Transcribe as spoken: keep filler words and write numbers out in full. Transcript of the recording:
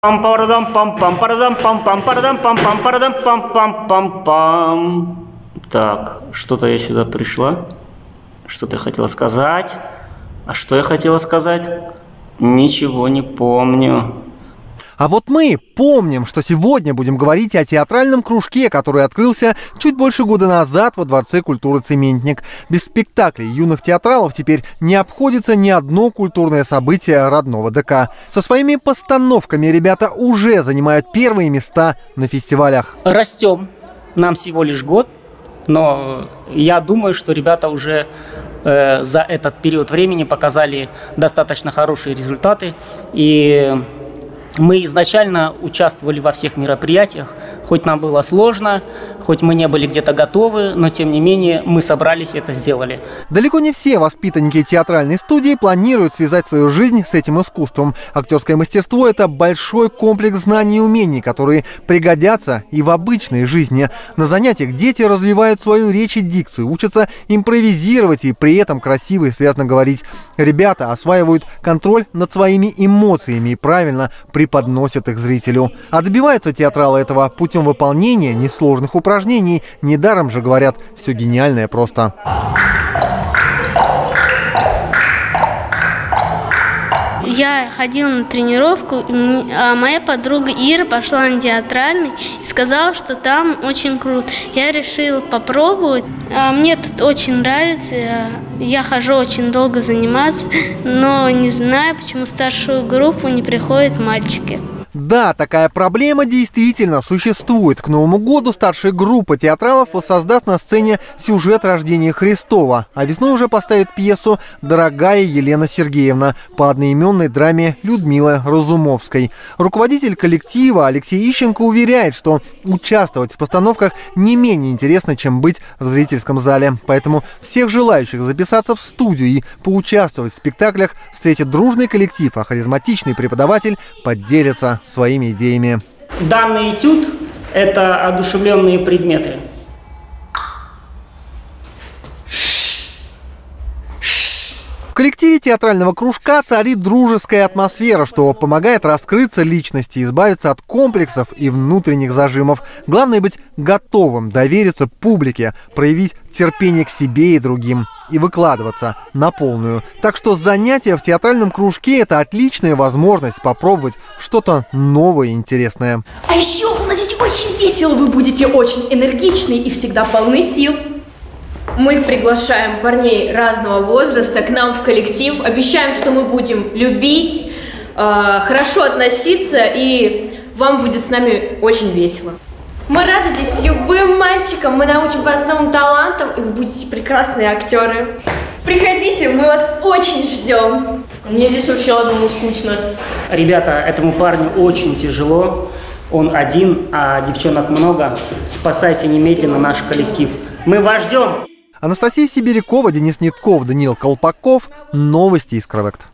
Пам парадам пам пам парадам пам пам парадам пам пам парадам пам пам пам пам. Так, что-то я сюда пришла. Что-то я хотела сказать. А что я хотела сказать? Ничего не помню. А вот мы помним, что сегодня будем говорить о театральном кружке, который открылся чуть больше года назад во Дворце культуры «Цементник». Без спектаклей юных театралов теперь не обходится ни одно культурное событие родного ДК. Со своими постановками ребята уже занимают первые места на фестивалях. Растем. Нам всего лишь год. Но я думаю, что ребята уже э, за этот период времени показали достаточно хорошие результаты. И... Мы изначально участвовали во всех мероприятиях, хоть нам было сложно, хоть мы не были где-то готовы, но тем не менее мы собрались и это сделали. Далеко не все воспитанники театральной студии планируют связать свою жизнь с этим искусством. Актерское мастерство – это большой комплекс знаний и умений, которые пригодятся и в обычной жизни. На занятиях дети развивают свою речь и дикцию, учатся импровизировать и при этом красиво и связно говорить. Ребята осваивают контроль над своими эмоциями и правильно преподносят подносят их зрителю. А добиваются театралы этого путем выполнения несложных упражнений. Недаром же говорят, все гениальное просто. Я ходила на тренировку, а моя подруга Ира пошла на театральный и сказала, что там очень круто. Я решила попробовать. Мне тут очень нравится. Я хожу очень долго заниматься, но не знаю, почему в старшую группу не приходят мальчики. Да, такая проблема действительно существует. К Новому году старшая группа театралов воссоздаст на сцене сюжет рождения Христова, а весной уже поставит пьесу «Дорогая Елена Сергеевна» по одноименной драме Людмилы Разумовской. Руководитель коллектива Алексей Ищенко уверяет, что участвовать в постановках не менее интересно, чем быть в зрительском зале. Поэтому всех желающих записаться в студию и поучаствовать в спектаклях встретит дружный коллектив, а харизматичный преподаватель поделится своими идеями. Данный этюд – это одушевленные предметы. В коллективе театрального кружка царит дружеская атмосфера, что помогает раскрыться личности, избавиться от комплексов и внутренних зажимов. Главное быть готовым, довериться публике, проявить терпение к себе и другим и выкладываться на полную. Так что занятия в театральном кружке – это отличная возможность попробовать что-то новое и интересное. А еще у нас здесь очень весело, вы будете очень энергичны и всегда полны сил. Мы приглашаем парней разного возраста к нам в коллектив. Обещаем, что мы будем любить, хорошо относиться, и вам будет с нами очень весело. Мы рады здесь любым мальчикам, мы научим вас новым талантам, и вы будете прекрасные актеры. Приходите, мы вас очень ждем. Мне здесь вообще одному скучно. Ребята, этому парню очень тяжело. Он один, а девчонок много. Спасайте немедленно наш коллектив. Мы вас ждем. Анастасия Сибирякова, Денис Нитков, Даниил Колпаков. Новости из Кровекта.